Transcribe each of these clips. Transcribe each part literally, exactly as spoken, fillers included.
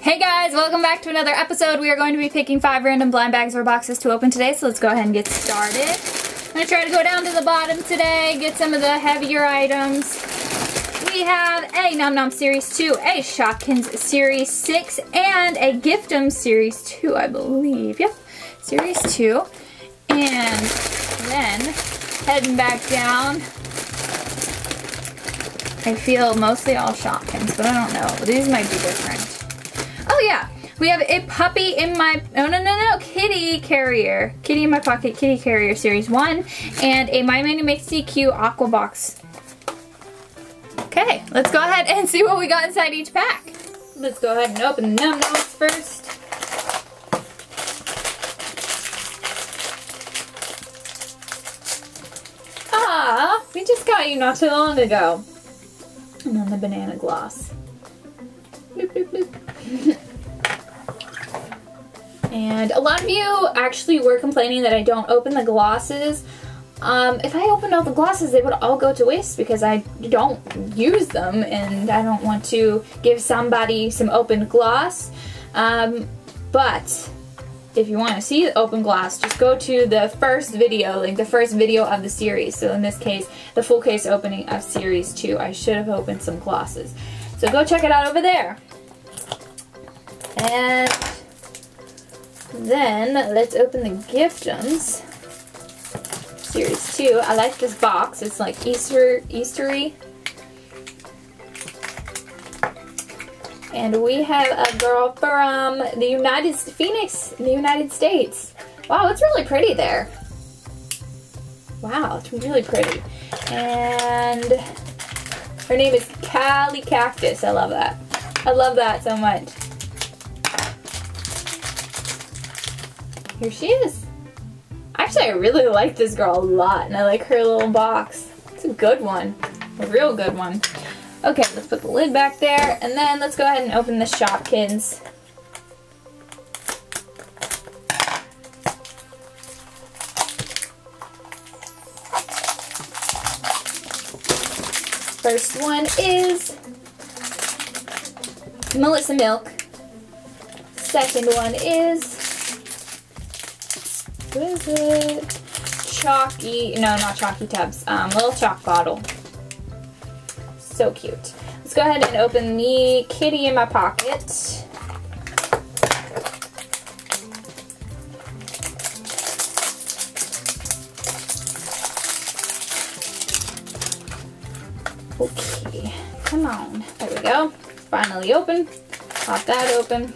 Hey guys, welcome back to another episode. We are going to be picking five random blind bags or boxes to open today, so let's go ahead and get started. I'm going to try to go down to the bottom today, get some of the heavier items. We have a Nom Nom Series two, a Shopkins Series six, and a Gift'em Series two, I believe. Yep, Series two. And then, heading back down, I feel mostly all Shopkins, but I don't know. These might be different. Oh yeah, we have a puppy in my, oh no, no, no, kitty carrier. Kitty in my Pocket, kitty carrier series one, and a My Mini Mixie Q aqua box. Okay, let's go ahead and see what we got inside each pack. Let's go ahead and open the Num Noms first. Ah, we just got you not too long ago. And then the banana gloss. Bloop, bloop, bloop. And a lot of you actually were complaining that I don't open the glosses. Um, if I opened all the glosses, they would all go to waste because I don't use them and I don't want to give somebody some open gloss. Um, but if you want to see the open gloss, just go to the first video, like the first video of the series. So in this case, the full case opening of series two. I should have opened some glosses. So go check it out over there. And then let's open the Gift'ems Series two. I like this box. It's like Easter Eastery. And we have a girl from the United Phoenix, in the United States. Wow, it's really pretty there. Wow, it's really pretty. And her name is Callie Cactus. I love that. I love that so much. Here she is. Actually, I really like this girl a lot, and I like her little box. It's a good one. A real good one. Okay, let's put the lid back there, and then let's go ahead and open the Shopkins. First one is Melissa Milk. Second one is... What is it? Chalky, no, not Chalky Tubs, um, little chalk bottle. So cute. Let's go ahead and open the Kitty in my Pocket. Okay, come on. There we go. Finally open. Pop that open.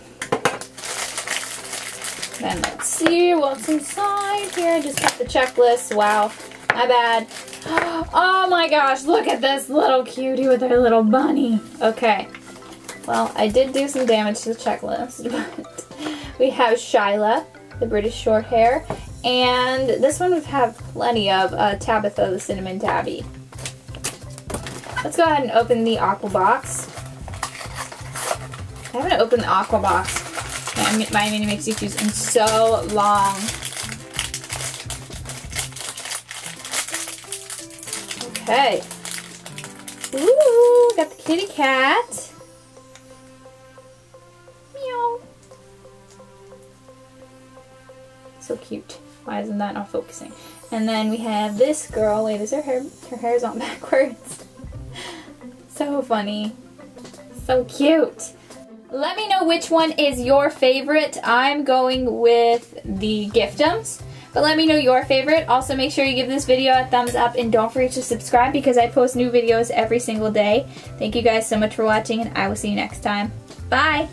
And let's see what's inside here. I just got the checklist. Wow, my bad. Oh my gosh, look at this little cutie with her little bunny. Okay, well, I did do some damage to the checklist, but we have Shiloh, the British short hair, and this one we have plenty of, uh, Tabitha, the cinnamon tabby. Let's go ahead and open the aqua box. I haven't opened the aqua box. My Mini Mixie Q's in so long. Okay. Ooh, got the kitty cat. Meow. So cute. Why isn't that not focusing? And then we have this girl. Wait, is her hair? Her hair's on backwards. So funny. So cute. Let me know which one is your favorite. I'm going with the Gift'ems, but let me know your favorite. Also, make sure you give this video a thumbs up and don't forget to subscribe because I post new videos every single day. Thank you guys so much for watching, and I will see you next time. Bye!